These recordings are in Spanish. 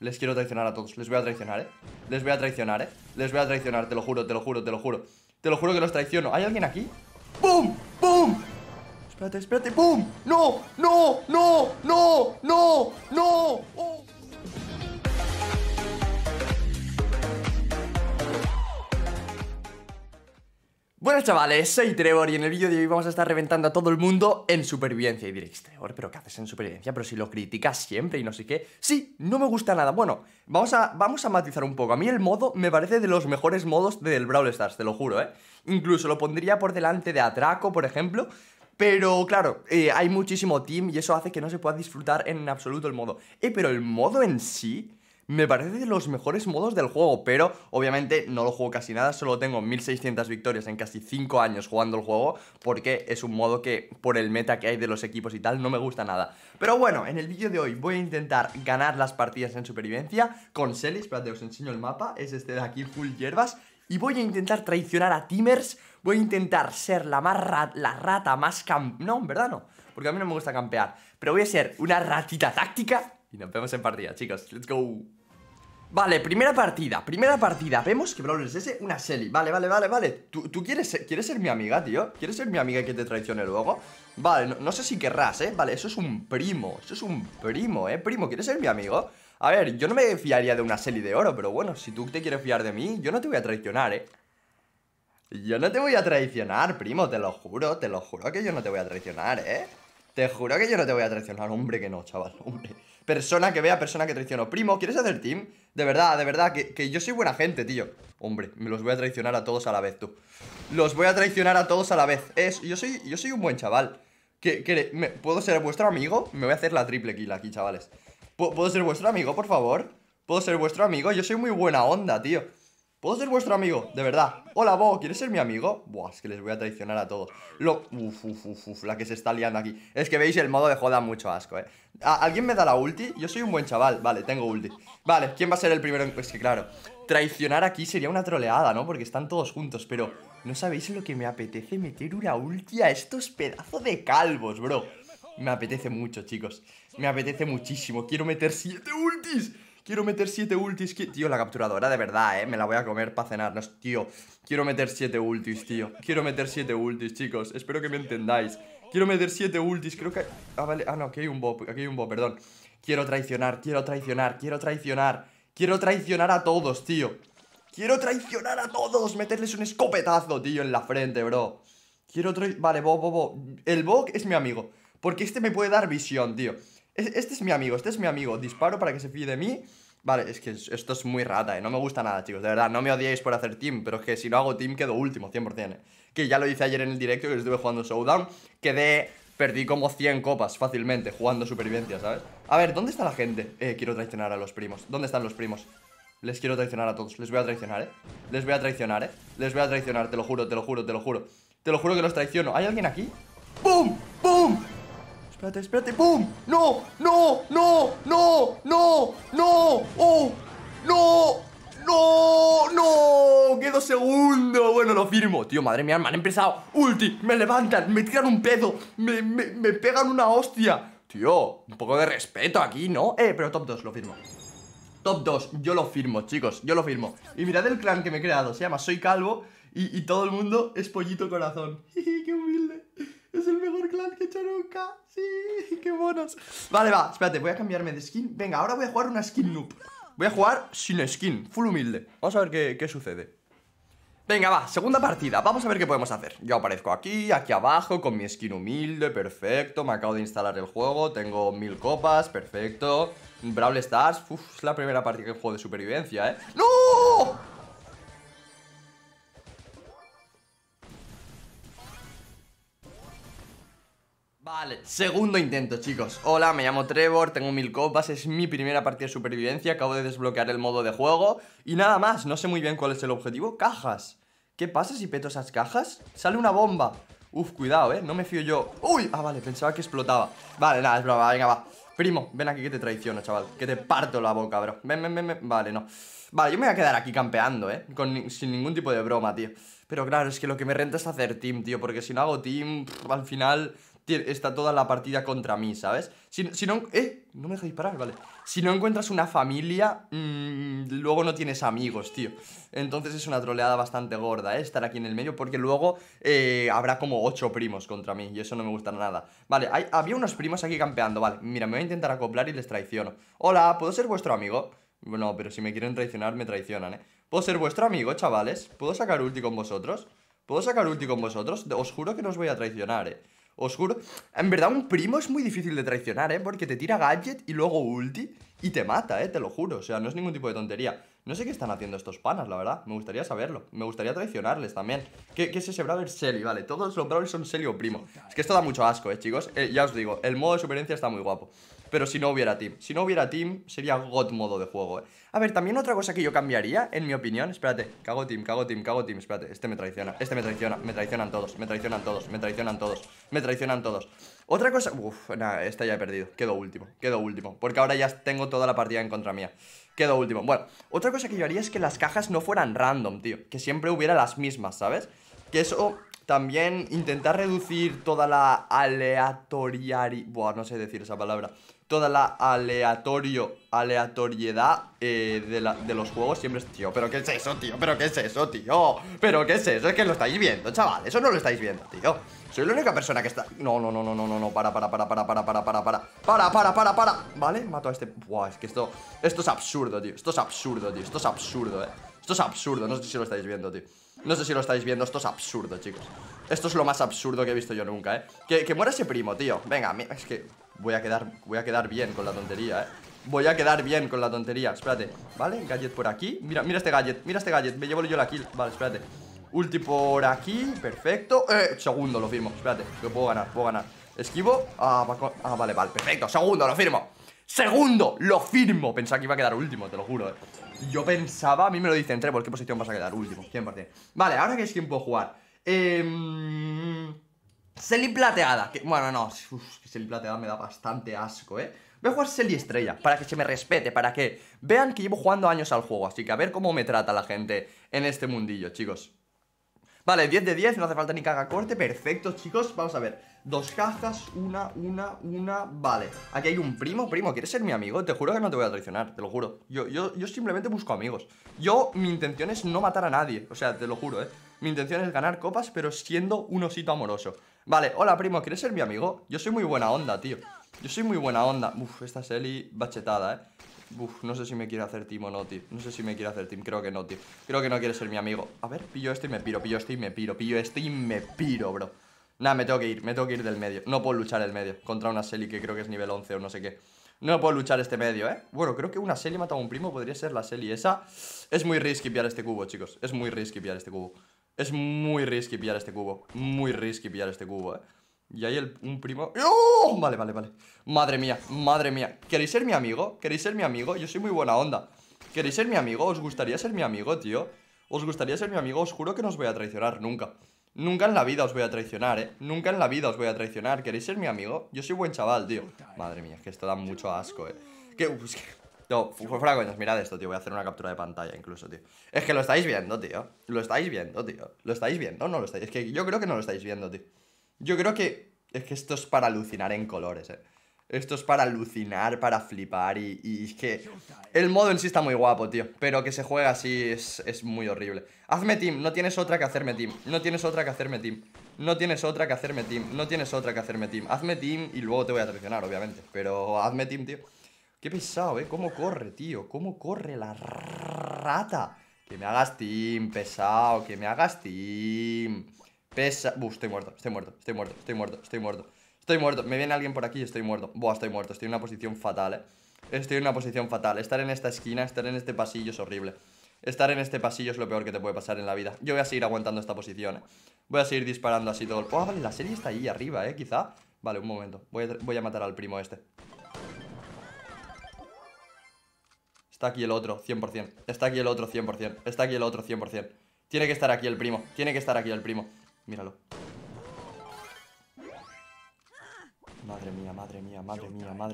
Les quiero traicionar a todos. Les voy a traicionar, ¿eh? Les voy a traicionar, ¿eh? Les voy a traicionar, te lo juro, te lo juro, te lo juro. Te lo juro que los traiciono. ¿Hay alguien aquí? ¡Pum! ¡Pum! Espérate, espérate. ¡Pum! ¡No! ¡No! ¡No! ¡No! ¡No! ¡No! ¡Oh! Buenas chavales, soy Trebor y en el vídeo de hoy vamos a estar reventando a todo el mundo en Supervivencia. Y diréis, Trebor, ¿pero qué haces en Supervivencia? Pero si lo criticas siempre y no sé qué. Sí, no me gusta nada. Bueno, vamos a matizar un poco. A mí el modo me parece de los mejores modos del Brawl Stars, te lo juro, ¿eh? Incluso lo pondría por delante de Atraco, por ejemplo. Pero claro, hay muchísimo team y eso hace que no se pueda disfrutar en absoluto el modo. Pero el modo en sí... me parece de los mejores modos del juego, pero obviamente no lo juego casi nada, solo tengo 1600 victorias en casi 5 años jugando el juego, porque es un modo que por el meta que hay de los equipos y tal no me gusta nada. Pero bueno, en el vídeo de hoy voy a intentar ganar las partidas en Supervivencia con Shelly. Espérate, os enseño el mapa, es este de aquí, full hierbas. Y voy a intentar traicionar a teamers, voy a intentar ser la rata más no, en verdad no, porque a mí no me gusta campear, pero voy a ser una ratita táctica. Y nos vemos en partida, chicos, let's go. Vale, primera partida. Vemos que Brawl es ese, una Shelly. Vale. ¿Tú quieres ser mi amiga, tío? ¿Quieres ser mi amiga y que te traicione luego? Vale, no sé si querrás, ¿eh? Vale, eso es un primo, ¿eh? Primo, ¿quieres ser mi amigo? A ver, yo no me fiaría de una Shelly de oro, pero bueno, si tú te quieres fiar de mí, yo no te voy a traicionar, ¿eh? Yo no te voy a traicionar, primo, te lo juro que yo no te voy a traicionar, ¿eh? Te juro que yo no te voy a traicionar, hombre que no, chaval, hombre. Persona que vea, persona que traiciono. Primo, ¿quieres hacer team? De verdad, que yo soy buena gente, tío. Hombre, me los voy a traicionar a todos a la vez, tú. Los voy a traicionar a todos a la vez. Yo soy un buen chaval. ¿Puedo ser vuestro amigo? Me voy a hacer la triple kill aquí, chavales. ¿Puedo ser vuestro amigo, por favor? ¿Puedo ser vuestro amigo? Yo soy muy buena onda, tío. ¿Puedo ser vuestro amigo? De verdad. Hola, Bo, ¿quieres ser mi amigo? Buah, es que les voy a traicionar a todos. La que se está liando aquí. Es que veis el modo de joda mucho asco, ¿eh? ¿Alguien me da la ulti? Yo soy un buen chaval. Vale, tengo ulti. Vale, ¿quién va a ser el primero? Pues que claro, traicionar aquí sería una troleada, ¿no? Porque están todos juntos, pero ¿no sabéis lo que me apetece meter una ulti a estos pedazos de calvos, bro? Me apetece mucho, chicos. Me apetece muchísimo. Quiero meter 7 ultis. Quiero meter 7 ultis, tío, la capturadora de verdad, me la voy a comer para cenarnos, tío. Quiero meter 7 ultis, tío. Quiero meter 7 ultis, chicos, espero que me entendáis. Quiero meter 7 ultis, creo que... no, aquí hay un bot, perdón. Quiero traicionar a todos, tío. Quiero traicionar a todos, meterles un escopetazo, tío, en la frente, bro. Vale, Bo. El Bo es mi amigo, porque este me puede dar visión, tío. Este es mi amigo, disparo para que se fíe de mí. Vale, es que esto es muy rata, no me gusta nada, chicos, de verdad, no me odiéis por hacer team. Pero es que si no hago team quedo último, 100%, que ya lo hice ayer en el directo, que estuve jugando Showdown. Perdí como 100 copas fácilmente jugando Supervivencia, ¿sabes? A ver, ¿dónde está la gente? Quiero traicionar a los primos, ¿dónde están los primos? Les quiero traicionar a todos, les voy a traicionar, te lo juro, te lo juro que los traiciono. ¿Hay alguien aquí? ¡Pum! ¡Pum! Espérate, ¡pum! ¡No! ¡Oh! ¡No! ¡Quedo segundo! Bueno, lo firmo. Tío, madre mía, me han empezado. Ulti, me levantan, me tiran un pedo, me pegan una hostia. Tío, un poco de respeto aquí, ¿no? Pero top 2, lo firmo. Top 2, yo lo firmo, chicos, yo lo firmo. Y mirad el clan que me he creado, se llama Soy Calvo y todo el mundo es pollito corazón. ¡Qué humilde! Es el mejor clan que he hecho nunca. Sí, qué bonos. Vale, va, espérate, voy a cambiarme de skin. Venga, ahora voy a jugar una skin noob. Voy a jugar sin skin, full humilde. Vamos a ver qué sucede. Venga, va, segunda partida, vamos a ver qué podemos hacer. Yo aparezco aquí abajo con mi skin humilde, perfecto. Me acabo de instalar el juego, tengo 1000 copas, perfecto. Brawl Stars, uff, es la primera partida que juego de Supervivencia, ¡No! Vale, segundo intento, chicos. Hola, me llamo Trebor, tengo 1000 copas, es mi primera partida de Supervivencia, acabo de desbloquear el modo de juego y nada más, no sé muy bien cuál es el objetivo. Cajas. ¿Qué pasa si peto esas cajas? Sale una bomba. Uf, cuidado, no me fío yo. Uy, vale, pensaba que explotaba. Vale, nada, es broma, venga, va. Primo, ven aquí que te traiciono, chaval, que te parto la boca, bro. Ven. Vale, no. Vale, yo me voy a quedar aquí campeando, sin ningún tipo de broma, tío. Pero claro, es que lo que me renta es hacer team, tío, porque si no hago team, al final... está toda la partida contra mí, ¿sabes? Si no... No me deja disparar, vale. Si no encuentras una familia, luego no tienes amigos, tío. Entonces es una troleada bastante gorda, ¿eh? Estar aquí en el medio, porque luego habrá como 8 primos contra mí, y eso no me gusta nada. Vale, había unos primos aquí campeando, vale. Mira, me voy a intentar acoplar y les traiciono. Hola, ¿puedo ser vuestro amigo? No, pero si me quieren traicionar, me traicionan, ¿eh? ¿Puedo ser vuestro amigo, chavales? ¿Puedo sacar ulti con vosotros? ¿Puedo sacar ulti con vosotros? Os juro que no os voy a traicionar, ¿eh? Os juro. En verdad, un primo es muy difícil de traicionar, ¿eh? Porque te tira gadget y luego ulti y te mata, ¿eh? Te lo juro. O sea, no es ningún tipo de tontería. No sé qué están haciendo estos panas, la verdad. Me gustaría saberlo. Me gustaría traicionarles también. ¿Qué es ese Brawler Shelly? Vale, todos los Brawlers son Shelly o Primo. Es que esto da mucho asco, ¿eh, chicos? Ya os digo, el modo de supervivencia está muy guapo. Pero si no hubiera team. Si no hubiera team, sería god modo de juego, ¿eh? A ver, también otra cosa que yo cambiaría, en mi opinión. Espérate, cago team. Espérate, este me traiciona. Me traicionan todos. Otra cosa... Uf, nada, esta ya he perdido. Quedo último. Porque ahora ya tengo toda la partida en contra mía. Quedo último. Bueno, otra cosa que yo haría es que las cajas no fueran random, tío. Que siempre hubiera las mismas, ¿sabes? Que eso... También intentar reducir toda la aleatoriedad. Buah, no sé decir esa palabra. Toda la aleatoriedad de los juegos siempre es... Tío, ¿pero qué es eso, tío? Es que lo estáis viendo, chaval. Eso no lo estáis viendo, tío. Soy la única persona que está... No. Para. Vale, mato a este... Buah, es que esto... Esto es absurdo, tío. Esto es absurdo, no sé si lo estáis viendo, tío. Esto es absurdo, chicos. Esto es lo más absurdo que he visto yo nunca, ¿eh? Que muera ese primo, tío. Venga, es que voy a quedar bien con la tontería, ¿eh? Espérate, ¿vale? Gadget por aquí. Mira este gadget. Me llevo yo la kill. Vale, espérate. Ulti por aquí, perfecto. Segundo, lo firmo. Espérate, que puedo ganar. Esquivo. Vale, perfecto. Segundo, lo firmo. Pensaba que iba a quedar último, te lo juro, ¿eh? Yo pensaba, a mí me lo dicen, Trebor, ¿qué posición vas a quedar? Último, 100%. Vale, ahora que es tiempo de jugar. Shelly plateada. Bueno, no, Shelly plateada me da bastante asco, ¿eh? Voy a jugar Shelly estrella, para que se me respete, para que vean que llevo jugando años al juego. Así que a ver cómo me trata la gente en este mundillo, chicos. Vale, 10 de 10, no hace falta ni caga corte, perfecto, chicos. Vamos a ver, dos cajas, una, vale. Aquí hay un primo, ¿quieres ser mi amigo? Te juro que no te voy a traicionar, te lo juro. Yo simplemente busco amigos. Mi intención es no matar a nadie, o sea, te lo juro, ¿eh? Mi intención es ganar copas, pero siendo un osito amoroso. Vale, hola, primo, ¿quieres ser mi amigo? Yo soy muy buena onda, tío. Uf, esta Shelly bachetada, ¿eh? Uf, no sé si me quiere hacer team o no, tío. Creo que no, tío. Creo que no quiere ser mi amigo. A ver, pillo este y me piro, bro. Nada, me tengo que ir del medio. No puedo luchar el medio contra una Shelly que creo que es nivel 11 o no sé qué. No puedo luchar este medio, ¿eh? Bueno, creo que una Shelly mataba a un primo. Podría ser la Shelly esa. Es muy risky pillar este cubo, chicos. Es muy risky pillar este cubo, ¿eh? Y hay un primo... ¡Oh! Vale. Madre mía. ¿Queréis ser mi amigo? Yo soy muy buena onda. ¿Queréis ser mi amigo? ¿Os gustaría ser mi amigo, tío? Os juro que no os voy a traicionar nunca. Nunca en la vida os voy a traicionar. ¿Queréis ser mi amigo? Yo soy buen chaval, tío. Madre mía, es que esto da mucho asco, ¿eh? No, fuera coñas, mirad esto, tío. Voy a hacer una captura de pantalla incluso, tío. Es que lo estáis viendo, tío. Es que yo creo que no lo estáis viendo, tío. Es que esto es para alucinar en colores, ¿eh? Esto es para alucinar, para flipar y es que... El modo en sí está muy guapo, tío. Pero que se juega así es muy horrible. Hazme team, no tienes otra que hacerme team. Hazme team y luego te voy a traicionar, obviamente. Pero hazme team, tío. Qué pesado, ¿eh? Cómo corre, tío. Cómo corre la rata. Que me hagas team, pesado. Uf, estoy muerto. Me viene alguien por aquí y estoy muerto. Buah, estoy muerto. Estoy en una posición fatal, ¿eh? Estar en esta esquina, estar en este pasillo es horrible. Estar en este pasillo es lo peor que te puede pasar en la vida. Yo voy a seguir aguantando esta posición, ¿eh? Voy a seguir disparando así todo el... Oh, vale, la Shelly está ahí arriba, ¿eh? Quizá. Vale, un momento. Voy a matar al primo este. Está aquí el otro, 100%. Tiene que estar aquí el primo. Míralo. Madre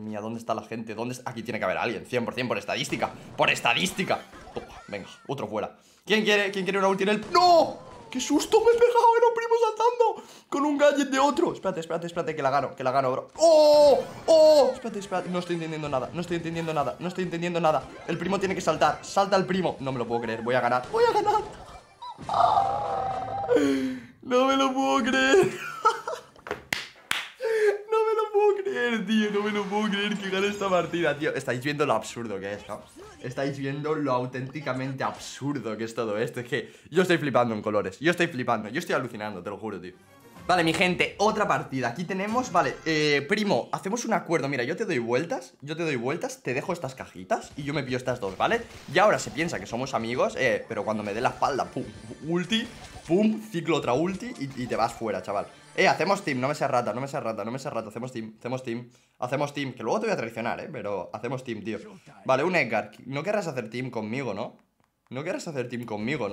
mía. ¿Dónde está la gente? Aquí tiene que haber alguien. 100% por estadística. ¡Por estadística! Oh, venga, otro fuera. ¿Quién quiere una ulti en el...? ¡No! ¡Qué susto me he pegado! ¡Era un primo saltando! Con un gadget de otro. Espérate, espérate, espérate, que la gano, bro. ¡Oh! ¡Oh! Espérate, espérate. No estoy entendiendo nada, no estoy entendiendo nada, no estoy entendiendo nada. El primo tiene que saltar. Salta el primo. No me lo puedo creer. Voy a ganar. ¡Voy a ganar! No me lo puedo creer. No me lo puedo creer, tío. No me lo puedo creer que gane esta partida, tío. Estáis viendo lo absurdo que es, ¿no? Estáis viendo lo auténticamente absurdo que es todo esto. Es que yo estoy flipando en colores. Yo estoy flipando. Yo estoy alucinando, te lo juro, tío. Vale, mi gente, otra partida. Aquí tenemos, vale, primo, hacemos un acuerdo. Mira, yo te doy vueltas, te dejo estas cajitas y yo me pillo estas dos, ¿vale? Y ahora se piensa que somos amigos, pero cuando me dé la espalda, pum, ulti, pum, ciclo otra ulti y te vas fuera, chaval. Hacemos team, no me seas rata, hacemos team, que luego te voy a traicionar, pero hacemos team, tío. Vale, un Edgar, no querrás hacer team conmigo, ¿no? ¿Quieres hacer team conmigo,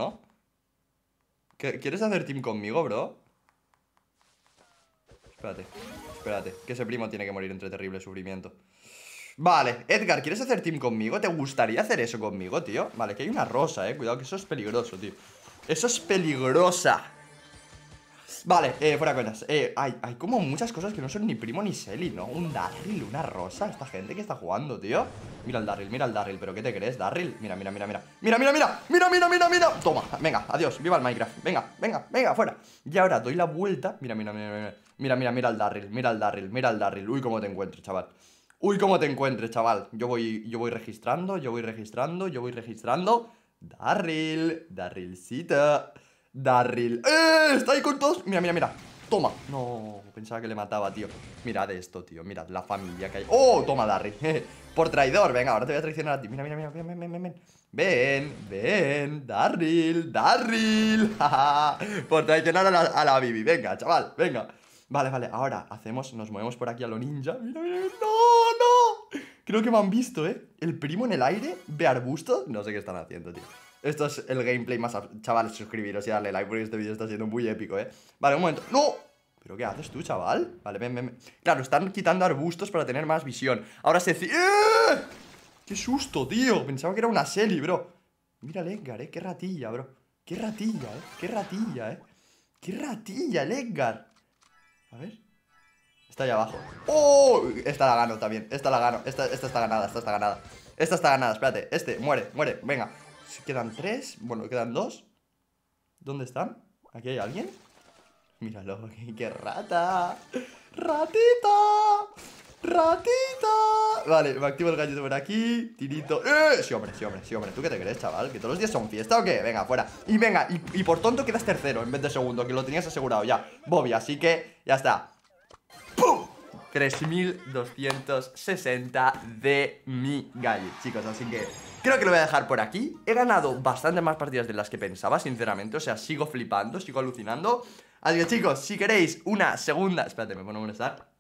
bro? Espérate, espérate, que ese primo tiene que morir entre terrible sufrimiento. Vale, Edgar, ¿quieres hacer team conmigo? ¿Te gustaría hacer eso conmigo, tío? Vale, que hay una Rosa, cuidado, que eso es peligroso, tío. Eso es peligrosa. Vale, fuera cuentas, hay como muchas cosas que no son ni primo ni Shelly, ¿no? Un Darryl, una Rosa, esta gente que está jugando, tío. Mira el Darryl, ¿pero qué te crees, Darryl? Mira, mira, mira, mira, mira, mira, mira, mira, mira, mira, mira. Toma, venga, adiós, viva el Minecraft, venga, venga, venga, fuera. Y ahora doy la vuelta, mira, mira, mira, mira. Mira, mira, mira al Darryl, Uy, cómo te encuentro, chaval. Yo voy registrando, Darryl, Darrylcita, Darryl. Está ahí con todos. Mira, mira, mira. Toma. No, pensaba que le mataba, tío. Mirad esto, tío. Mirad la familia que hay. ¡Oh! Toma, Darryl. Por traidor. Venga, ahora te voy a traicionar a ti. Mira, mira, mira, ven, ven, ven. Ven, ven, Darryl, por traicionar a la Bibi. Venga, chaval, venga. Vale, vale, ahora hacemos, nos movemos por aquí a lo ninja. Mira, mira, mira. ¡No, no! Creo que me han visto, El primo en el aire, ve arbustos. No sé qué están haciendo, tío. Esto es el gameplay más... Chavales, suscribiros y darle like porque este vídeo está siendo muy épico, Vale, un momento. ¡No! ¿Pero qué haces tú, chaval? Vale, ven, ven, ven. Claro, están quitando arbustos para tener más visión. Ahora se... ¡Qué susto, tío! Pensaba que era una Shelly, bro. Mira el Edgar, Qué ratilla, bro. Qué ratilla el Edgar. A ver. Está ahí abajo. ¡Oh! Esta la gano también. Esta está ganada, Esta está ganada, espérate. Este, muere, muere. Venga. Quedan tres. Bueno, quedan dos. ¿Dónde están? ¿Aquí hay alguien? Míralo. ¡Qué rata! ¡Ratita! ¡Ratita! Vale, me activo el gallito por aquí. Tirito. Sí, hombre, ¿Tú qué te crees, chaval? ¿Que todos los días son fiesta o qué? Venga, fuera. Y venga, y por tonto quedas tercero en vez de segundo, que lo tenías asegurado ya, Bobby. Así que ya está. ¡Pum! 3260 de mi gallo, chicos. Así que creo que lo voy a dejar por aquí. He ganado bastantes más partidas de las que pensaba, sinceramente. O sea, sigo flipando, sigo alucinando. Así que, chicos, si queréis una segunda... Espérate, me pongo un estar.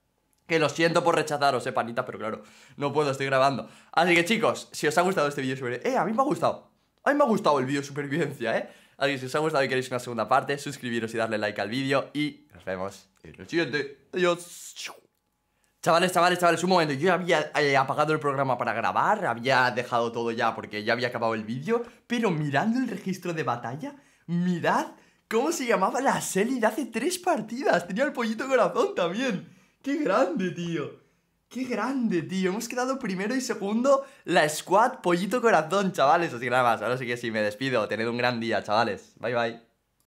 Que lo siento por rechazaros, panita, pero claro, no puedo, estoy grabando. Así que, chicos, si os ha gustado este vídeo sobre... a mí me ha gustado. A mí me ha gustado el vídeo de supervivencia, Así que si os ha gustado y queréis una segunda parte, suscribiros y darle like al vídeo. Y nos vemos en el siguiente. Adiós. Chavales, un momento. Yo había apagado el programa para grabar. Había dejado todo ya porque ya había acabado el vídeo. Pero mirando el registro de batalla, mirad cómo se llamaba la Shelly de hace 3 partidas. Tenía el pollito corazón también. ¡Qué grande, tío! ¡Qué grande, tío! Hemos quedado primero y segundo la squad pollito corazón, chavales. Así que nada más, ahora sí que sí, me despido. Tened un gran día, chavales. Bye, bye.